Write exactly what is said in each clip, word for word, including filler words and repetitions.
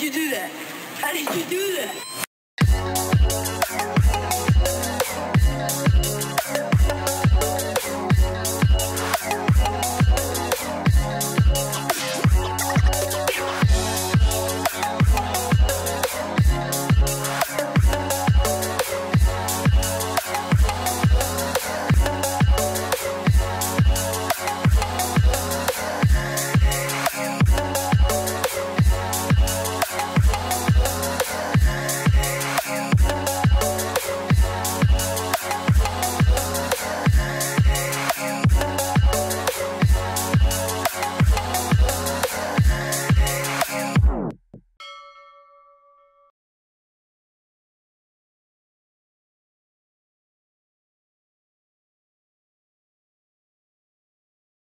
did you do that? How did you do that?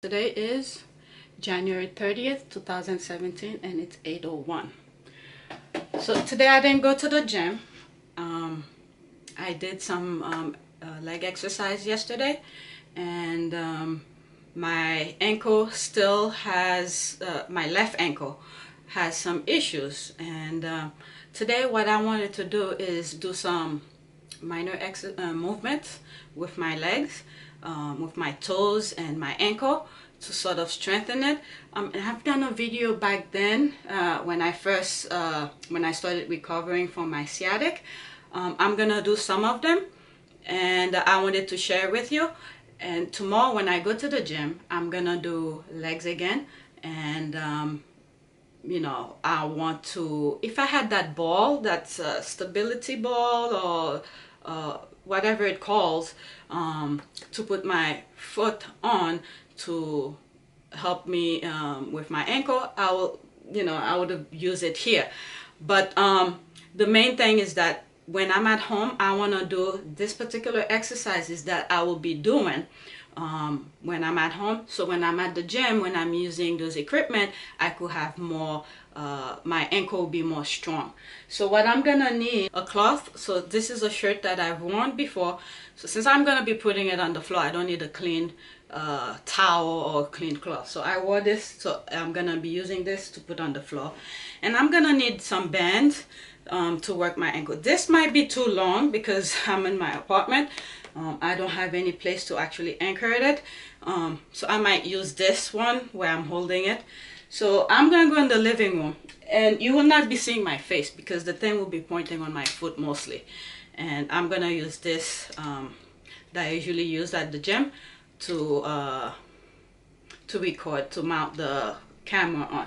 Today is January thirtieth two thousand seventeen and it's eight oh one. So today I didn't go to the gym. um, I did some um, uh, leg exercise yesterday, and um, my ankle still has uh, my left ankle has some issues, and uh, today what I wanted to do is do some minor ex uh, movements with my legs, Um, with my toes and my ankle, to sort of strengthen it. Um, and I've done a video back then uh, when I first uh, when I started recovering from my sciatic. Um, I'm gonna do some of them, and I wanted to share with you. And tomorrow when I go to the gym, I'm gonna do legs again. And um, you know, I want to. If I had that ball, that's a stability ball or uh, whatever it calls, um, to put my foot on to help me um, with my ankle, I will, you know, I would use it here. But um, the main thing is that when I'm at home, I want to do this particular exercises that I will be doing um, when I'm at home. So when I'm at the gym, when I'm using those equipment, I could have more, uh, my ankle will be more strong. So what I'm gonna need, a cloth. So this is a shirt that I've worn before. So since I'm gonna be putting it on the floor, I don't need a clean uh, towel or clean cloth. So I wore this, so I'm gonna be using this to put on the floor. And I'm gonna need some bands um, to work my ankle. This might be too long because I'm in my apartment. Um, I don't have any place to actually anchor it. Um, so I might use this one where I'm holding it. So I'm gonna go in the living room, and you will not be seeing my face because the thing will be pointing on my foot mostly. And I'm gonna use this um, that I usually use at the gym to uh, to record, to mount the camera on.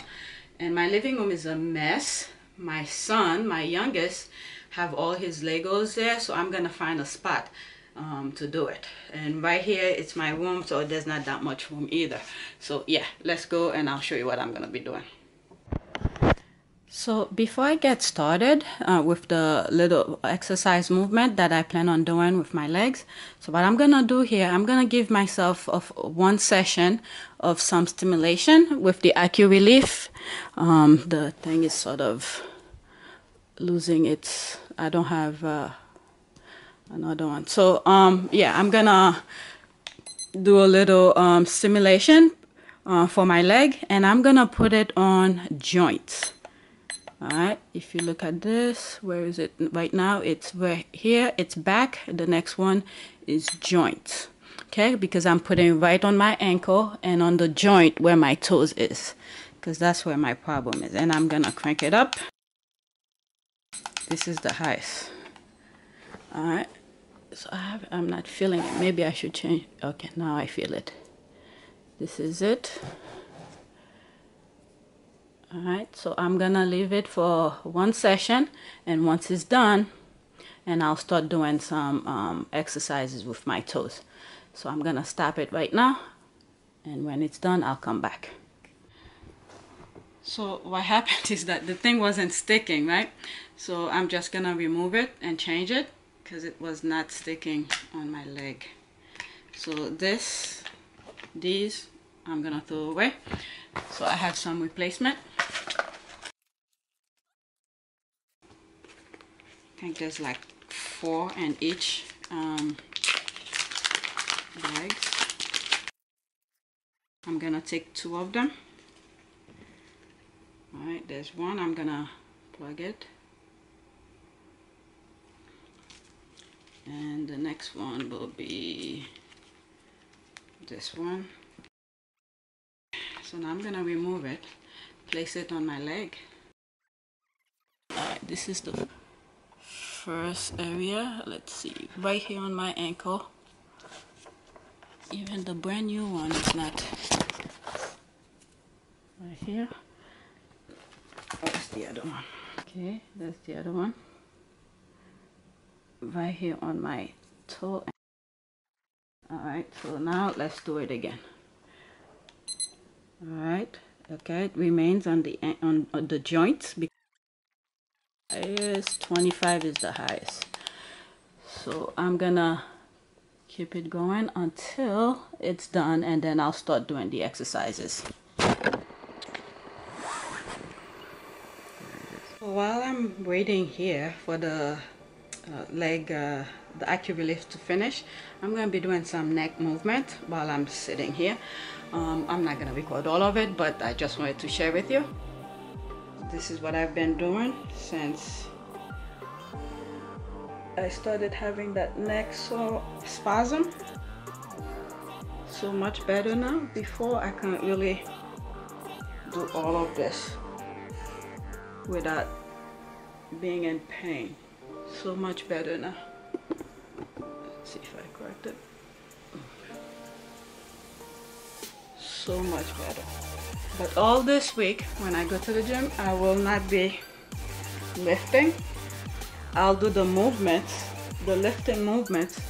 And my living room is a mess. My son, my youngest, have all his Legos there, so I'm gonna find a spot Um, to do it. And right here it's my room, so there's not that much room either. So yeah, let's go and I'll show you what I'm gonna be doing. So before I get started uh, with the little exercise movement that I plan on doing with my legs, so what I'm gonna do here, I'm gonna give myself of one session of some stimulation with the Acu-Relief. Um, the thing is sort of losing its, I don't have uh, another one. So um yeah, I'm gonna do a little um stimulation uh, for my leg, and I'm gonna put it on joints. All right, if you look at this, where is it right now? It's right here, it's back. The next one is joints. Okay, because I'm putting right on my ankle and on the joint where my toes is, because that's where my problem is. And I'm gonna crank it up. This is the highest. All right. So I have, I'm not feeling it. Maybe I should change. Okay, now I feel it. This is it. All right, so I'm gonna leave it for one session, and once it's done, and I'll start doing some um, exercises with my toes. So I'm gonna stop it right now, and when it's done, I'll come back. So what happened is that the thing wasn't sticking, right? So I'm just gonna remove it and change it, because it was not sticking on my leg. So this, these, I'm gonna throw away. So I have some replacement. I think there's like four in each um, bags. I'm gonna take two of them. All right, there's one. I'm gonna plug it. And the next one will be this one. So now I'm gonna remove it, place it on my leg. Alright, this is the first area. Let's see, right here on my ankle. Even the brand new one is not right here. That's the other one. Okay, that's the other one. Right here on my toe. Alright, so now let's do it again. Alright, okay, it remains on the on, on the joints because twenty-five is the highest. So I'm gonna keep it going until it's done, and then I'll start doing the exercises. While I'm waiting here for the Uh, leg, uh, the Acu-Relief to finish, I'm going to be doing some neck movement while I'm sitting here. Um, I'm not going to record all of it, but I just wanted to share with you. This is what I've been doing since I started having that neck sore spasm. So much better now. Before, I couldn't really do all of this without being in pain. So much better now. Let's see if I correct it. So much better. But all this week when I go to the gym, I will not be lifting. I'll do the movements, the lifting movements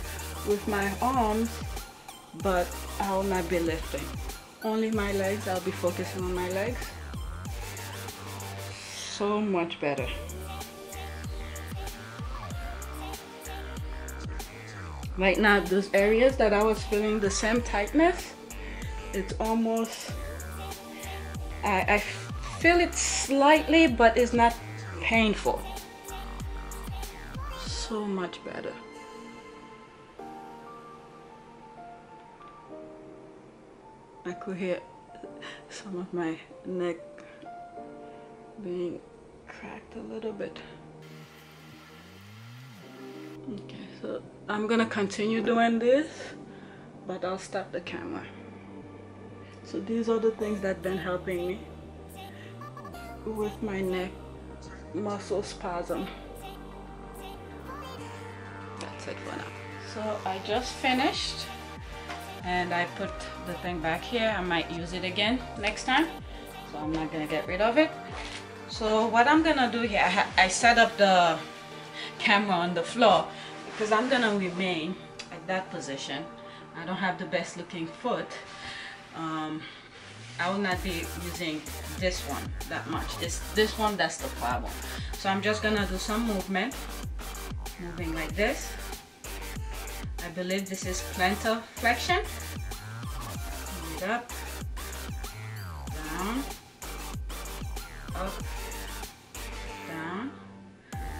with my arms, but I'll not be lifting. Only my legs, I'll be focusing on my legs. So much better. Right now, those areas that I was feeling the same tightness, it's almost, I, I feel it slightly, but it's not painful. So much better. I could hear some of my neck being cracked a little bit. Okay, so I'm gonna continue doing this, but I'll stop the camera. So these are the things that have been helping me with my neck muscle spasm. That's it for now. So I just finished, and I put the thing back here. I might use it again next time, so I'm not gonna get rid of it. So what I'm gonna do here, I, I set up the camera on the floor because I'm gonna remain at that position. I don't have the best looking foot. um, I will not be using this one that much. This this one, that's the problem. So I'm just gonna do some movement, moving like this. I believe this is plantar flexion. Move it up, down, up, down.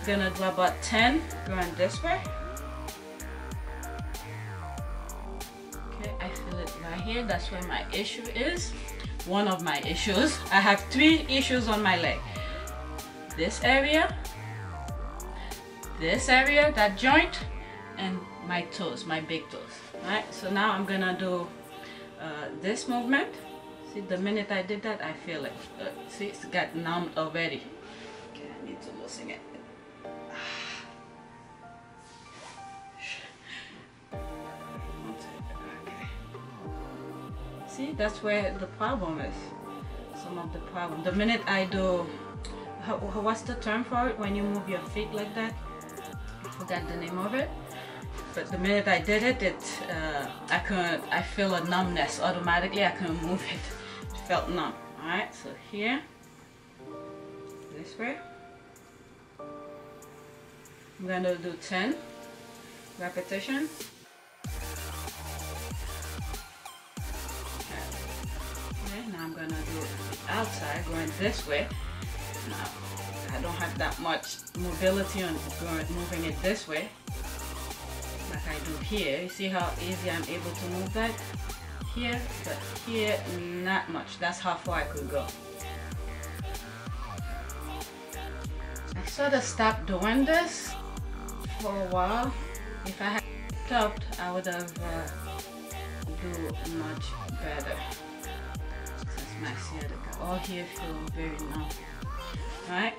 Gonna do about ten going this way. Okay, I feel it right here. That's where my issue is. One of my issues. I have three issues on my leg. This area, this area, that joint, and my toes, my big toes. All right. So now I'm gonna do uh, this movement. See, the minute I did that, I feel it. Uh, see, it's got numbed already. Okay, I need to loosen it. See, that's where the problem is. Some of the problem. The minute I do, what's the term for it when you move your feet like that? I forgot the name of it. But the minute I did it, it uh, I couldn't. I feel a numbness automatically. I couldn't move it. It felt numb. All right. So here, this way. I'm gonna do ten repetitions. Now I'm gonna do the outside, going this way. Now, I don't have that much mobility on going, moving it this way, like I do here. You see how easy I'm able to move that? Here, but here, not much. That's how far I could go. sort of stopped doing this for a while. If I had stopped, I would have uh, do much better. Since my sciatica, all here feel very numb. Right?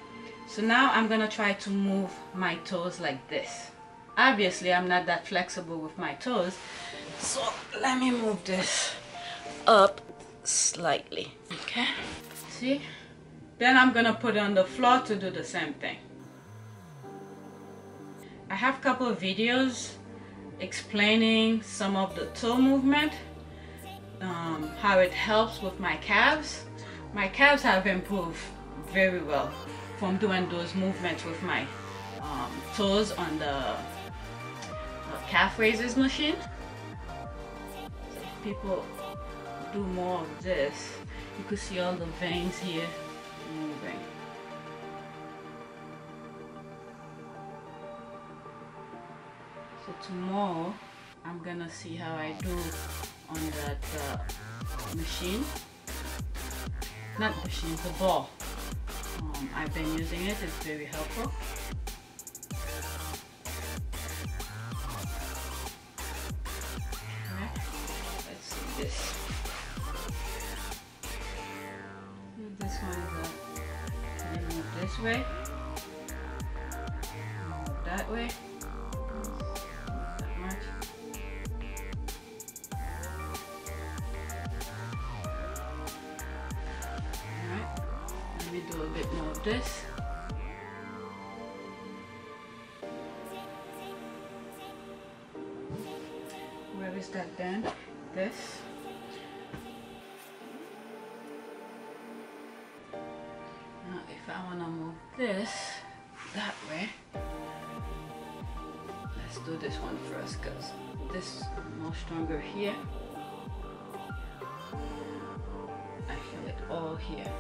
So now I'm gonna try to move my toes like this. Obviously, I'm not that flexible with my toes, so let me move this up slightly. Okay, see? Then I'm gonna put it on the floor to do the same thing. I have a couple of videos explaining some of the toe movement, um, how it helps with my calves. My calves have improved very well from doing those movements with my um, toes on the uh, calf raises machine. So if people do more of this, you could see all the veins here moving. So tomorrow I'm gonna see how I do on that uh, machine, not machine, the ball. Um, I've been using it, it's very helpful. Okay. Let's see this. This one is up. Let me move this way. Move that way. Not that much. Alright. Let me do a bit more of this. Where is that then? This. I want to move this that way. Let's do this one first because this is more stronger here. I feel it all here.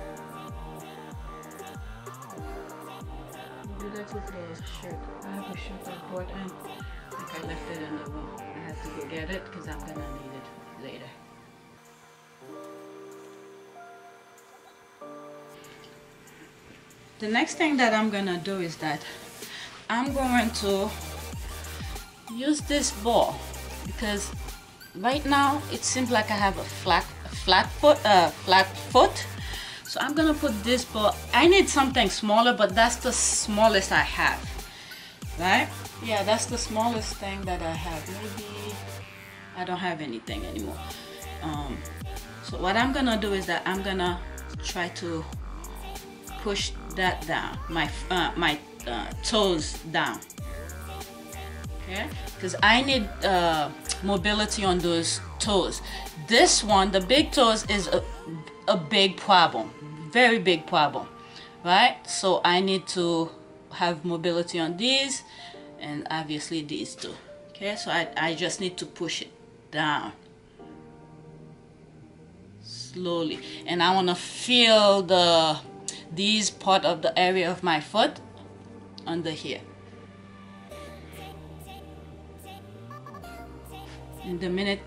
Do that with the shirt. I have a shirt I bought and I think I left it in the room. I have to go get it because I'm gonna need it later. The next thing that I'm gonna do is that I'm going to use this ball because right now it seems like I have a flat, a flat foot, uh, flat foot. So I'm gonna put this ball. I need something smaller, but that's the smallest I have, right? Yeah, that's the smallest thing that I have. Maybe I don't have anything anymore. Um, so what I'm gonna do is that I'm gonna try to push that down, my uh, my uh, toes down, okay? Because I need uh, mobility on those toes. This one, the big toes, is a, a big problem, very big problem, right? So I need to have mobility on these and obviously these two, okay? So I, I just need to push it down slowly, and I want to feel the these part of the area of my foot under here. In the minute,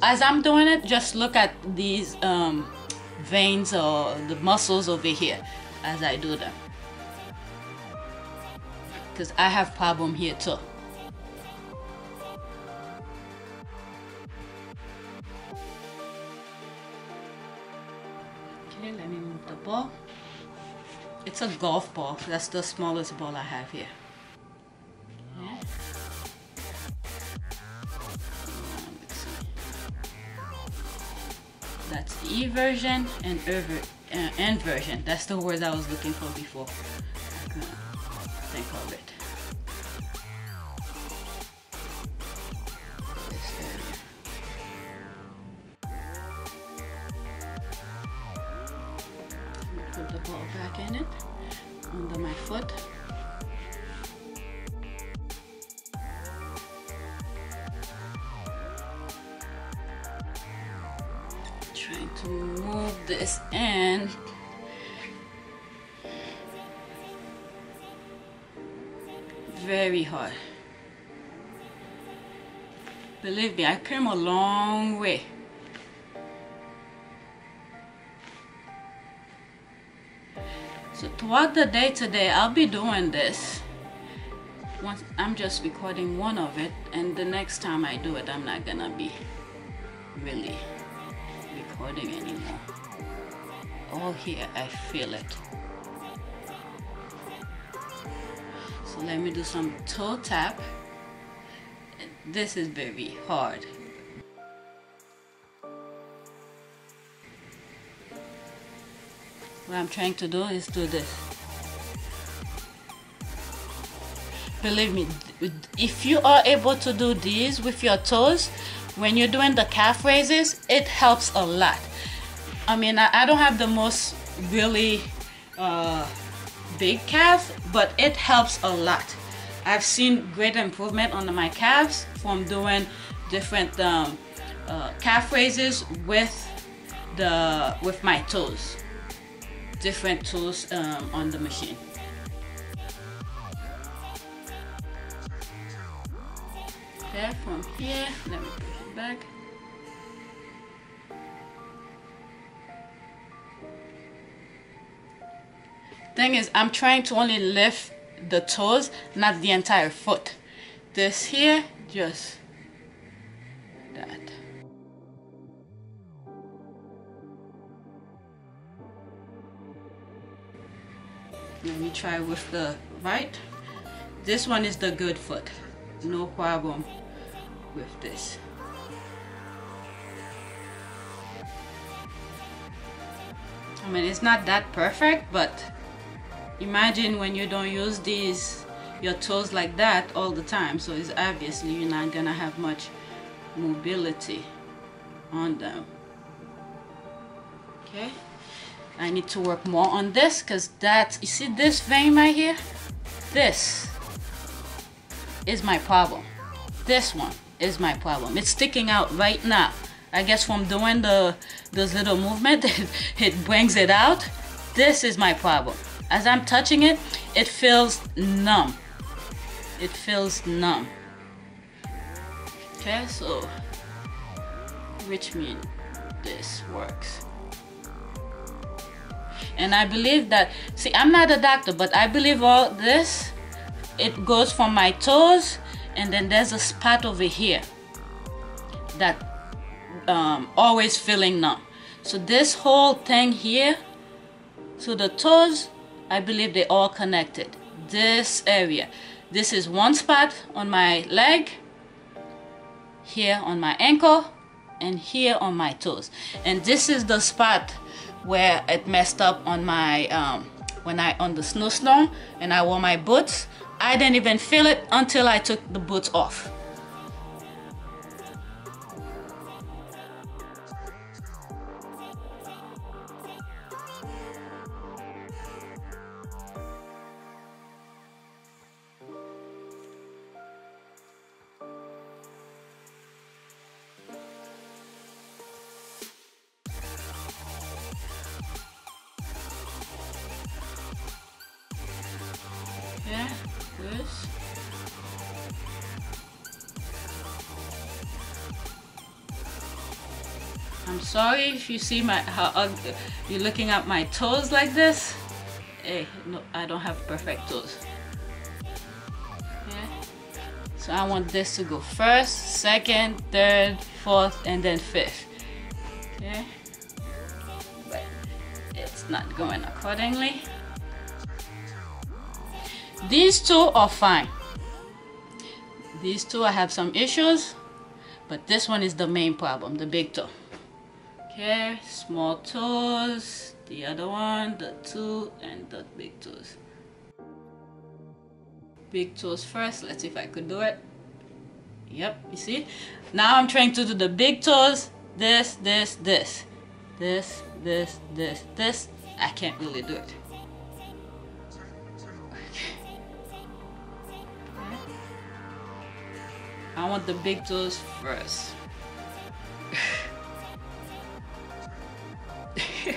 as I'm doing it, just look at these um, veins or the muscles over here as I do them. Because I have problem here too. Okay, let me move the ball. It's a golf ball. That's the smallest ball I have here. Yeah. That's E version and N version. That's the word I was looking for before. I couldn't think of it. The ball back in it under my foot. Trying to move this in. Very hard. Believe me, I came a long way. So throughout the day today, I'll be doing this. Once I'm just recording one of it, and the next time I do it, I'm not gonna be really recording anymore. All here, I feel it. So let me do some toe tap. This is very hard. What I'm trying to do is do this. Believe me, if you are able to do these with your toes, when you're doing the calf raises, it helps a lot. I mean, I don't have the most really uh, big calf, but it helps a lot. I've seen great improvement on my calves from doing different um, uh, calf raises with the with my toes. Different tools um, on the machine. Okay, from here, let me push it back. Thing is, I'm trying to only lift the toes, not the entire foot. This here, just that. Let me try with the right. This one is the good foot. No problem with this. I mean, it's not that perfect, but imagine when you don't use these, your toes like that all the time. So it's obviously you're not gonna have much mobility on them. Okay? I need to work more on this, because that, you see this vein right here? This is my problem. This one is my problem. It's sticking out right now. I guess from doing the this little movement, it brings it out. This is my problem. As I'm touching it, it feels numb. It feels numb. Okay, so, which means this works. And I believe that, see, I'm not a doctor, but I believe all this, it goes from my toes, and then there's a spot over here that um, always feeling numb. So this whole thing here, so the toes, I believe they all connected. This area, this is one spot on my leg, here on my ankle, and here on my toes. And this is the spot where it messed up on my um, when I on the snowstorm and I wore my boots. I didn't even feel it until I took the boots off. Yeah, this. I'm sorry if you see my how ugly, you're looking at my toes like this. Hey, no, I don't have perfect toes. Yeah. So I want this to go first, second, third, fourth, and then fifth. Okay. But it's not going accordingly. These two are fine. These two I have some issues, but this one is the main problem, the big toe. Okay, small toes, the other one, the two, and the big toes. Big toes first, let's see if I could do it. Yep, you see? Now I'm trying to do the big toes, this, this, this. This, this, this, this. I can't really do it. I want the big toes first.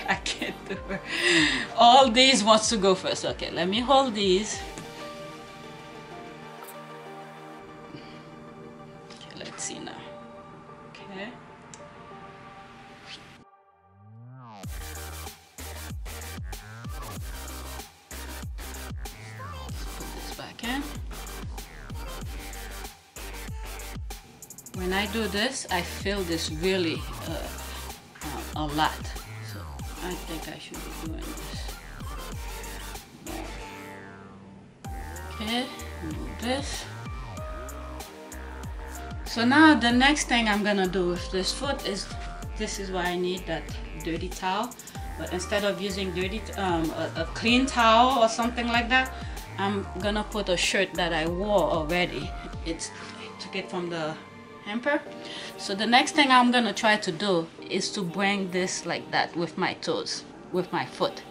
I can't do it. All these wants to go first. Okay, let me hold these. Okay, let's see now. Okay. When I do this, I feel this really uh, uh, a lot. So I think I should be doing this. Okay, do this. So now the next thing I'm gonna do with this foot is, this is why I need that dirty towel. But instead of using dirty, um, a, a clean towel or something like that, I'm gonna put a shirt that I wore already. It's, I took it from the hamper. So the next thing I'm gonna try to do is to bring this like that with my toes, with my foot.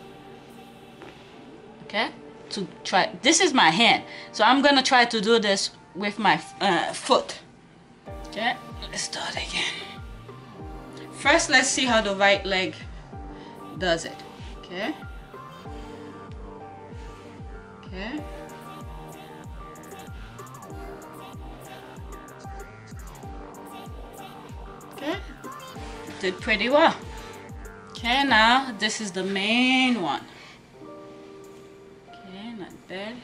Okay, to try, this is my hand, so I'm gonna try to do this with my uh, foot. Okay, let's start again. First, let's see how the right leg does it. Okay. Okay. Okay, did pretty well. Okay, now this is the main one. Okay, not bad.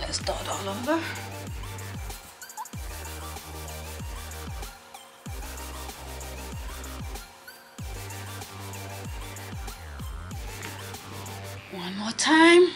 Let's start all over. One more time.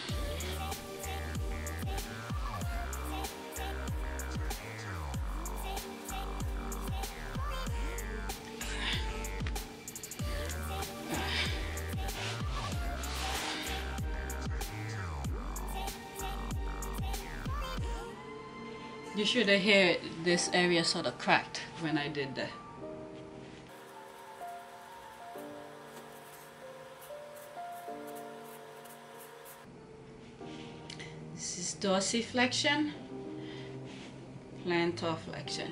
You should have heard this area sort of cracked when I did that. This is dorsiflexion, plantarflexion.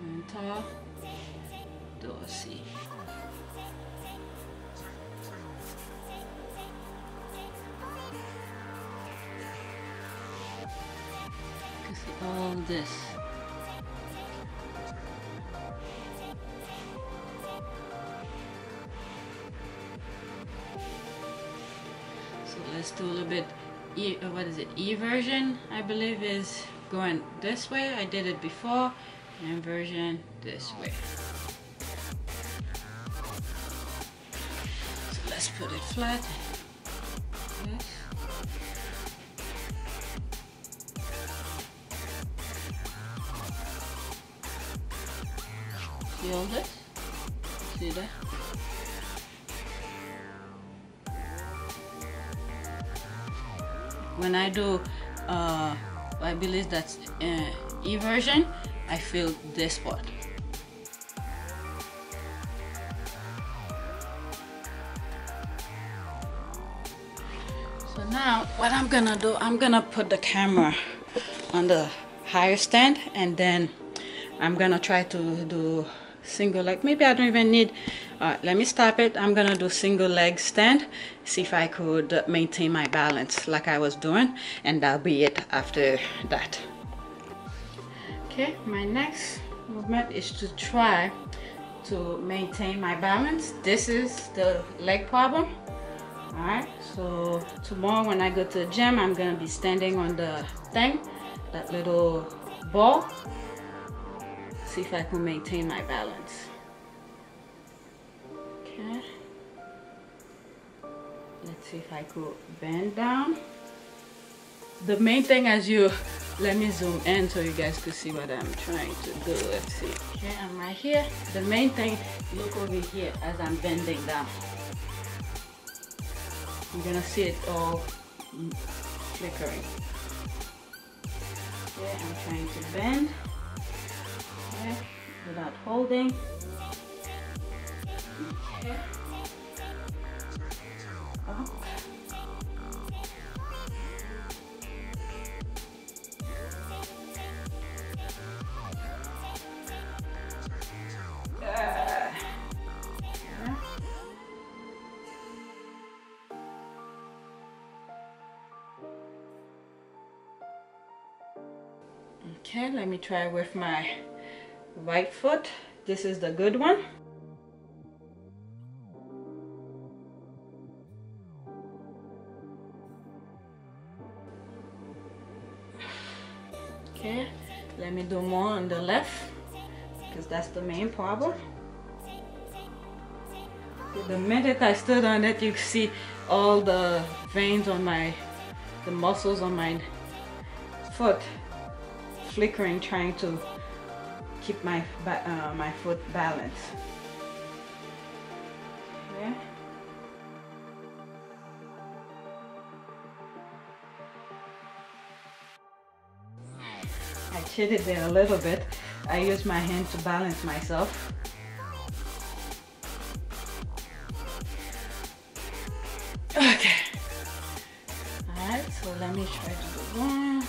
Plantar, dorsi. You can see all this. Let's do a little bit, e, what is it, eversion, I believe, is going this way. I did it before, inversion this way. So let's put it flat. Yes. See all this? See that? When I do, uh, I believe that's uh, eversion, I feel this part. So now what I'm gonna do, I'm gonna put the camera on the higher stand, and then I'm gonna try to do single leg. Maybe I don't even need, uh, let me stop it. I'm gonna do single leg stand, see if I could maintain my balance like I was doing, and that'll be it after that. Okay, my next movement is to try to maintain my balance. This is the leg problem. All right, so tomorrow when I go to the gym, I'm gonna be standing on the thing, that little ball. See if I can maintain my balance. Okay. Let's see if I could bend down. The main thing as you, let me zoom in so you guys could see what I'm trying to do. Let's see. Okay, I'm right here. The main thing, look over here as I'm bending down. You're gonna see it all flickering. Okay, I'm trying to bend. Okay, without holding. Okay. Up. Uh, yeah. Okay, let me try with my right foot. This is the good one. Okay, let me do more on the left because that's the main problem. The minute I stood on it, you see all the veins on my, the muscles on my foot flickering, trying to keep my uh, my foot balanced. Okay. I cheated there a little bit. I used my hand to balance myself. Okay. All right, so let me try to do one.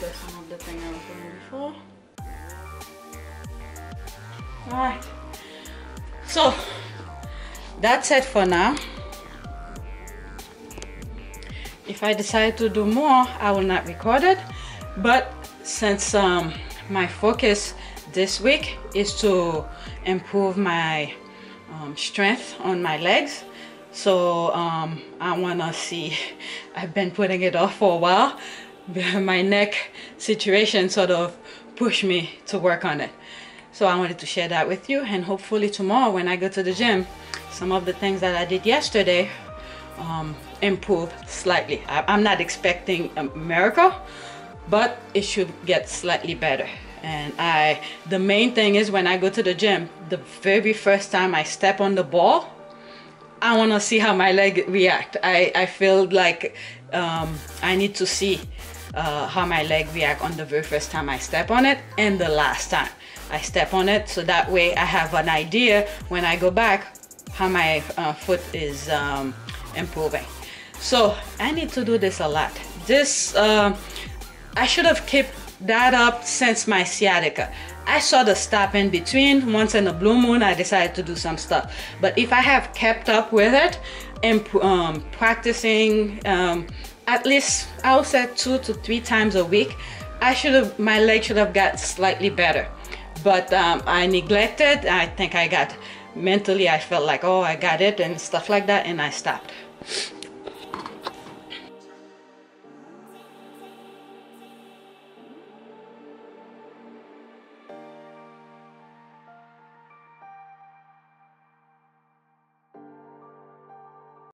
That's some of the thing I was doing before. Alright, so that's it for now. If I decide to do more, I will not record it, but since um, my focus this week is to improve my um, strength on my legs, so um, I wanna see, I've been putting it off for a while. My neck situation sort of pushed me to work on it, so I wanted to share that with you, and hopefully tomorrow when I go to the gym, some of the things that I did yesterday um, improve slightly. I, I'm not expecting a miracle, but it should get slightly better. And I the main thing is, when I go to the gym, the very first time I step on the ball, I want to see how my leg react. I, I feel like um, I need to see Uh, how my leg react on the very first time I step on it and the last time I step on it, so that way I have an idea when I go back how my uh, foot is um, improving. So I need to do this a lot. This uh, I should have kept that up since my sciatica. I sort of stop in between. Once in a blue moon I decided to do some stuff, but if I have kept up with it and um, practicing um, at least, I would say two to three times a week, I should have, my leg should have got slightly better. But um, I neglected. I think I got mentally, I felt like, oh, I got it and stuff like that, and I stopped.